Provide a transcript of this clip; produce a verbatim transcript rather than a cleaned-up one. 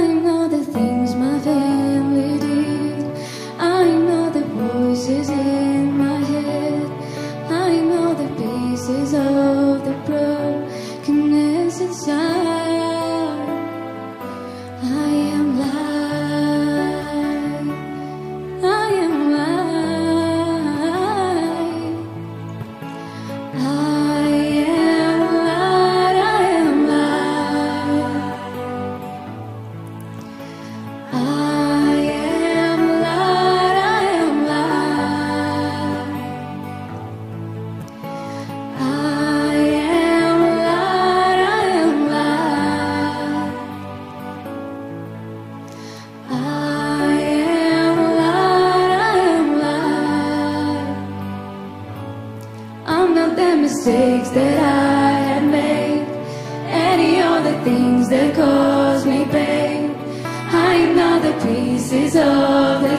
I know the things my family did. I know the voices in my head. I know the pieces of the brokenness inside. I am light. I am light. I the mistakes that I had made, any other things that caused me pain. I know the pieces of the